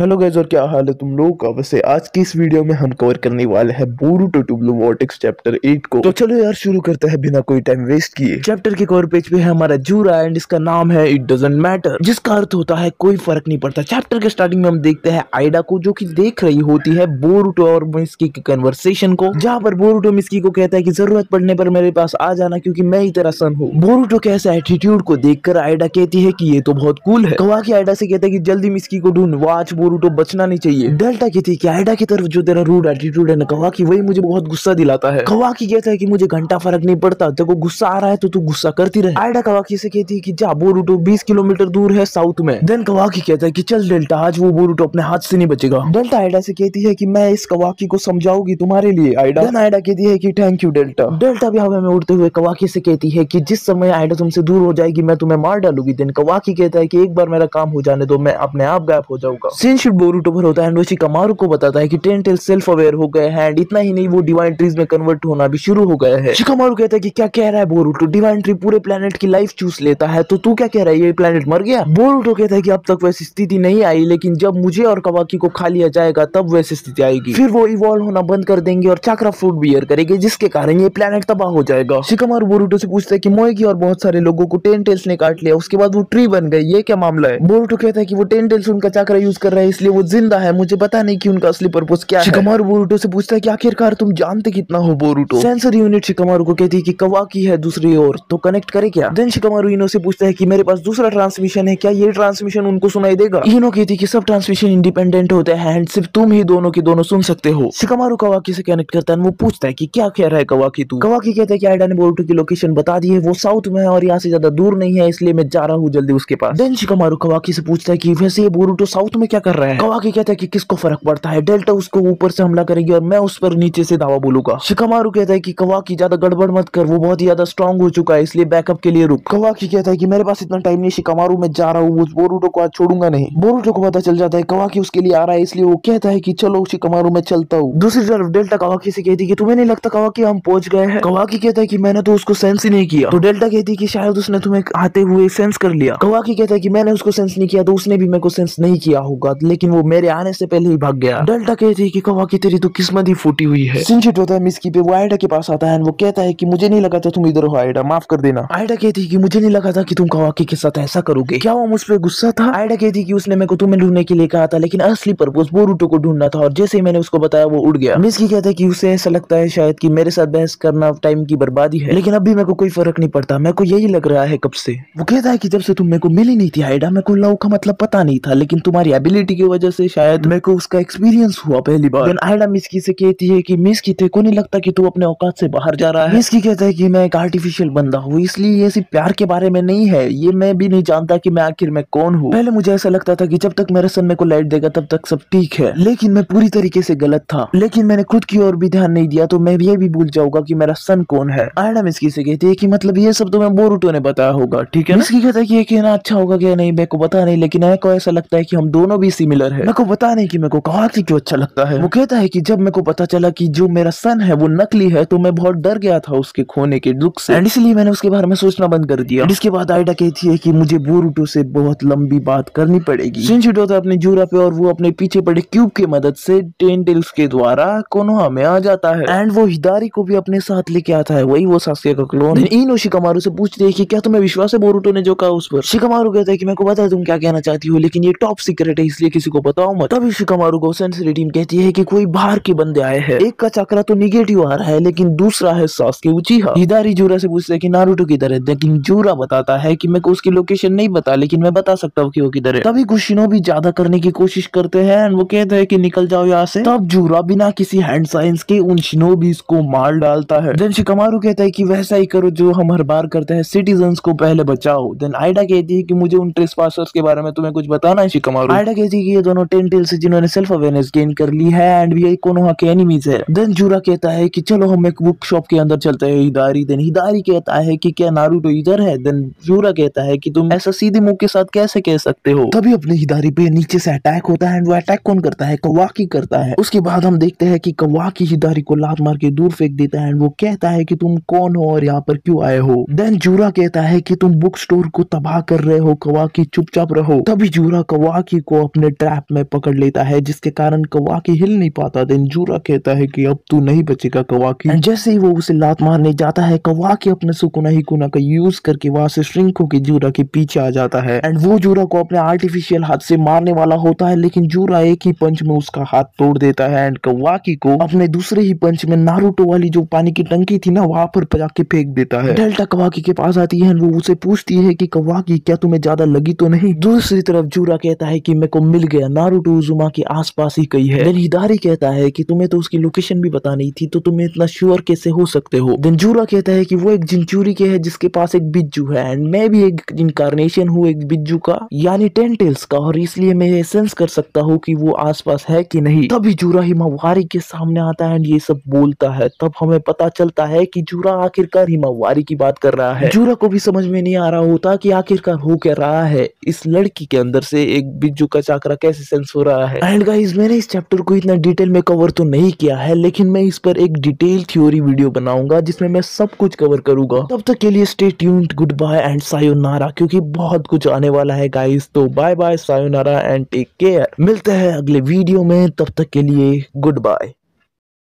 Hello guys, और क्या हाल है तुम लोगों का। वैसे आज की इस वीडियो में हम कवर करने वाले हैं Boruto two blue vortex chapter 8 को। तो चलो यार शुरू करते हैं बिना कोई टाइम वेस्ट किए। चैप्टर के कवर पेज पे है हमारा जूरा एंड इसका नाम है इट डजंट मैटर, जिसका अर्थ होता है कोई फर्क नहीं पड़ता। चैप्टर के स्टार्टिंग में हम देखते हैं आइडा को, जो की देख रही होती है बोरूटो और मित्सुकी की कन्वर्सेशन को, जहाँ पर बोरूटो मित्सुकी को कहता है की जरूरत पड़ने पर मेरे पास आ जाना क्यूँकी मैं ही तेरा सन हूँ। बोरूटो के ऐसे एटीट्यूड को देखकर आइडा कहती है की ये तो बहुत कूल है। कवाकी आइडा से कहता है की जल्दी मित्सुकी को ढूंढ, वाच बोरूटो बचना नहीं चाहिए। डेल्टा कहती है कि आइडा की तरफ जो तेरा रूड एटीट्यूड है ना कवाकी, वही मुझे बहुत गुस्सा दिलाता है। कवाकी कहता है कि मुझे घंटा फर्क नहीं पड़ता, तेरे को गुस्सा आ रहा है तो तू गुस्सा करती रहे। आइडा कवाकी से कहती है कि जा, बोरूटो 20 किलोमीटर दूर है साउथ में। देन कवाकी कहता है कि चल डेल्टा, आज वो बोरूटो अपने हाथ से नहीं बचेगा। डेल्टा आइडा से कहती है कि मैं इस कवाकी को समझाऊंगी तुम्हारे लिए आइडा। देन आइडा कहती है कि थैंक यू डेल्टा। डेल्टा भी हवा में उड़ते हुए कवाकी से कहती है कि जिस समय आइडा तुमसे दूर हो जाएगी मैं तुम्हें मार डालूंगी। देन कवाकी कहता है कि एक बार मेरा काम हो जाने दो, मैं अपने आप गायब हो जाऊंगा। बोरूटो पर होता है एंड वो शिकामारू को बताता है कि टेन टेल्स सेल्फ अवेयर हो गए हैं एंड इतना ही नहीं, वो डिवाइन ट्रीज में कन्वर्ट होना भी शुरू हो गया है। शिकामारू कहता है कि क्या कह रहा है बोरूटो, डिवाइन ट्री पूरे प्लेनेट की लाइफ चूस लेता है, तो तू क्या कह रहा है ये प्लेनेट मर गया। बोरूटो कहता है कि अब तक वैसी स्थिति नहीं आई, लेकिन जब मुझे और कवाकी को खा लिया जाएगा तब वैसी स्थिति आएगी। फिर वो इवॉल्व होना बंद कर देंगे और चक्रा फ्रूट बियर करेंगे, जिसके कारण ये प्लेनेट तबाह हो जाएगा। शिकामारू बोरूटो से पूछता है कि मोएगी और बहुत सारे लोगों को टेन टेल्स ने काट लिया, उसके बाद वो ट्री बन गई, ये क्या मामला है। बोरूटो कहता है कि वो टेन टेल्स उनका चक्रा यूज कर रहा है, इसलिए वो जिंदा है, मुझे पता नहीं कि उनका असली पर्पस क्या है। शिकामारू बोरूटो से पूछता है कि आखिरकार तुम जानते कितना हो बोरूटो। सेंसर यूनिट शिकामारू को कहती है कि कवाकी है दूसरी ओर, तो कनेक्ट करे क्या। देन शिकामारू इनो से पूछता है कि मेरे पास दूसरा ट्रांसमिशन है, क्या ये ट्रांसमिशन उनको सुनाई देगा। इनो कहती है कि सब ट्रांसमिशन इंडिपेंडेंट होते हैं एंड सिर्फ तुम ही दोनों के दोनों सुन सकते हो। शिकामारू कवाकी से कनेक्ट करता है, वो पूछता है कि क्या कह रहा है कवाकी तू। कवाकी कहता है कि आइडा ने बोरूटो की लोकेशन बता दी है, वो साउथ में है और यहाँ से ज्यादा दूर नहीं है, इसलिए मैं जा रहा हूँ जल्दी उसके पास। देन शिकामारू कवाकी से पूछता है कि वैसे ये बोरूटो साउथ में क्या कर रहा है। कवाकी कहता है कि किसको फर्क पड़ता है, डेल्टा उसको ऊपर से हमला करेगी और मैं उस पर नीचे से दावा बोलूंगा। शिकामारू कहता है कि कवाकी ज्यादा गड़बड़ मत कर, वो बहुत ही ज्यादा स्ट्रांग हो चुका है, इसलिए बैकअप के लिए रुक। कवाकी कहता है कि मेरे पास इतना टाइम नहीं शिकामारू, मैं जा रहा हूँ, बोरूटो को आज छोड़ूंगा नहीं। बोरूटो को पता चल जाता है कवाकी उसके लिए आ रहा है, इसलिए वो कहता है कि चलो शिकामारू मैं चलता हूँ। दूसरी तरफ डेल्टा कवाकी से कहती है कि तुम्हें नहीं लगता कवाकी हम पहुंच गए हैं। कवाकी कहता है कि मैंने तो उसको सेंस ही नहीं किया। तो डेल्टा कहती है कि शायद उसने तुम्हें आते हुए सेंस कर लिया। कवाकी कहता है कि मैंने उसको सेंस नहीं किया तो उसने भी मेरे को सेंस नहीं किया होगा, लेकिन वो मेरे आने से पहले ही भाग गया। डेल्टा कहती है कि कवाकी तेरी तो किस्मत ही फूटी हुई है। सिंचित होता है मित्सुकी पे, वो आइडा के पास आता है, वो कहता है कि मुझे नहीं लगा था तुम इधर हो आइडा, माफ कर देना। आइडा कहती है कि मुझे नहीं लगा था कि तुम कवाकी के साथ ऐसा करोगे, क्या वो मुझ पर गुस्सा था। आइडा कहती है कि उसने मेरे को तुम्हें ढूंढने के लिए कहा था, लेकिन असली पर्पस बोरूटो को ढूंढना था और जैसे ही मैंने उसको बताया वो उड़ गया। मित्सुकी कहता है कि उसे ऐसा लगता है शायद कि मेरे साथ बहस करना टाइम की बर्बादी है, लेकिन अभी मेरे को कोई फर्क नहीं पड़ता, मेरे को यही लग रहा है कब से। वो कहता है कि जब से तुम मेरे को मिली नहीं थी आइडा, मेरे को लव का मतलब पता नहीं था, लेकिन तुम्हारी एबिलिटी की वजह से शायद मेरे को उसका एक्सपीरियंस हुआ पहली बार। आइडा मित्सुकी से कहती है कि मित्सुकी तेरे को नहीं लगता कि तू अपने औकात से बाहर जा रहा है। मित्सुकी कहता है कि मैं एक आर्टिफिशियल बंदा हूँ, इसलिए ये सिर्फ प्यार के बारे में नहीं है, ये मैं भी नहीं जानता कि मैं आखिर मैं कौन हूँ। पहले मुझे ऐसा लगता था कि जब तक मेरा सन मेरे को लाइट देगा तब तक सब ठीक है, लेकिन मैं पूरी तरीके से गलत था, लेकिन मैंने खुद की ओर भी ध्यान नहीं दिया, तो मैं ये भी भूल जाऊंगा कि मेरा सन कौन है। आइडा मित्सुकी से कहती है कि मतलब ये सब तुम्हें बोरूटो ने बताया होगा, ठीक है। मित्सुकी कहता है कि ये कहना अच्छा होगा क्या नहीं मेरे को पता नहीं, लेकिन मेरे को ऐसा लगता है कि हम दोनों भी सिमिलर है, मेरे को पता नहीं कि मेरे को कवाकी क्यों अच्छा लगता है। वो कहता है कि जब मेरे को पता चला कि जो मेरा सन है वो नकली है तो मैं बहुत डर गया था उसके खोने के दुख से, एंड इसलिए मैंने उसके बारे में सोचना बंद कर दिया। इसके बाद आइडा कहती है कि मुझे बोरूटो से बहुत लंबी बात करनी पड़ेगी। शिंचितो होता है अपने जूरा पे और वो अपने पीछे पड़े क्यूब की मदद से टेन टेल्स के द्वारा कोनोहा में आ जाता है एंड वो हिदारी को भी अपने साथ लेके आता है, वही वो सासुके का क्लोन। इनो शिकामारू से पूछती है कि क्या तुम्हें विश्वास है बोरूटो ने जो कहा उस पर। शिकामारू कहता है कि मेरे को पता है तुम क्या कहना चाहती हो, लेकिन ये टॉप सीक्रेट है, इसलिए किसी को बताओ मत। तभी शिकामारू को सेंसरी टीम कहती है कि कोई बाहर के बंदे आए हैं, एक का चक्रा तो निगेटिव आ रहा है लेकिन दूसरा है सासुके उचीहा। हिदारी जूरा से पूछता है कि नारुतो किधर है, लेकिन जूरा बताता है कि मेरे को उसकी लोकेशन नहीं पता, लेकिन मैं बता सकता हूँ कि वो किधर है। तभी कुशिनो भी ज्यादा करने की कोशिश करते हैं एंड वो कहते हैं कि निकल जाओ यहाँ से। तब जूरा बिना किसी हैंड साइंस के उन शिनोबीज को मार डालता है। देन शिकामारू कहता है कि वैसा ही करो जो हम हर बार करते हैं, सिटीजंस को पहले बचाओ। देन आइडा कहती है कि मुझे उन ट्रेसपासर्स के बारे में तुम्हें कुछ बताना है शिकामारू। आइडा कहती है कि ये दोनों टेन टेल्स जिन्होंने सेल्फ अवेयरनेस गेन कर ली है एंड ये कोनोहा के एनिमीज है। देन जूरा कहता है कि चलो हम एक बुक शॉप के अंदर चलते हैं हिदारी। देन हिदारी कहता है कि क्या नारुतो इधर है। देन जूरा कहता है कि तुम ऐसा सीधे मुंह के साथ कैसे कह सकते हो। तभी अपने हिदारी पे नीचे से अटैक होता है एंड वो अटैक कौन करता है, कवाकी करता है। उसके बाद हम देखते हैं कि कवाकी हिदारी को लात मार के दूर फेंक देता है एंड वो कहता है कि तुम कौन हो और यहाँ पर क्यों आए हो। देन जूरा कहता है कि तुम बुक स्टोर को तबाह कर रहे हो, कवाकी चुपचाप रहो। तभी जूरा कवाकी को अपने अपने ट्रैप में पकड़ लेता है, जिसके कारण कवाकी हिल नहीं पाता। देन जूरा कहता है कि अब तू नहीं बचेगा कवाकी। जैसे ही वो उसे लात मारने जाता है, कवाकी अपने सुकुना हिकुना का यूज करके वहां से श्रिंक होकर जूरा के पीछे आ जाता है एंड वो जूरा को अपने आर्टिफिशियल हाथ से मारने वाला होता है, लेकिन जूरा एक ही पंच में उसका हाथ तोड़ देता है एंड कवाकी को अपने दूसरे ही पंच में नारुतो वाली जो पानी की टंकी थी ना, वहां पर जाके फेंक देता है। डेल्टा कवाकी के पास आती है, वो उसे पूछती है कि कवाकी क्या तुम्हें ज्यादा लगी तो नहीं। दूसरी तरफ जूरा कहता है कि मेरे को मिल गया, नारुतो उजुमा के आसपास ही कहीं है। देन हिदारी कहता है कि तुम्हें तो उसकी लोकेशन भी बतानी थी, तो तुम्हें इतना श्योर कैसे हो सकते हो। देन जूरा कहता है कि वो एक जिंचुरिकी है जिसके पास एक बिज्जू है एंड मैं भी एक इनकार्नेशन हूँ एक बिज्जू का, यानी टेन टेल्स का, और इसलिए मैं ये सेंस कर सकता हूँ कि वो आसपास है कि नहीं। तभी जूरा हिमावारी के सामने आता है एंड ये सब बोलता है। तब हमें पता चलता है कि जूरा आखिरकार हिमावारी की बात कर रहा है। जूरा को भी समझ में नहीं आ रहा होता कि आखिरकार हो क्या रहा है, इस लड़की के अंदर से एक बिज्जू का चाकरा कैसे सेंस हो रहा है। एंड गाइस, मैंने इस चैप्टर को इतना डिटेल में कवर तो नहीं किया है, लेकिन मैं इस पर एक डिटेल थ्योरी वीडियो बनाऊंगा जिसमें मैं सब कुछ कवर करूंगा। तब तक के लिए stay tuned, good bye and sayonara, क्योंकि बहुत कुछ आने वाला है गाइस। तो bye bye, sayonara and take care. मिलते हैं अगले वीडियो में, तब तक के लिए गुड बाय।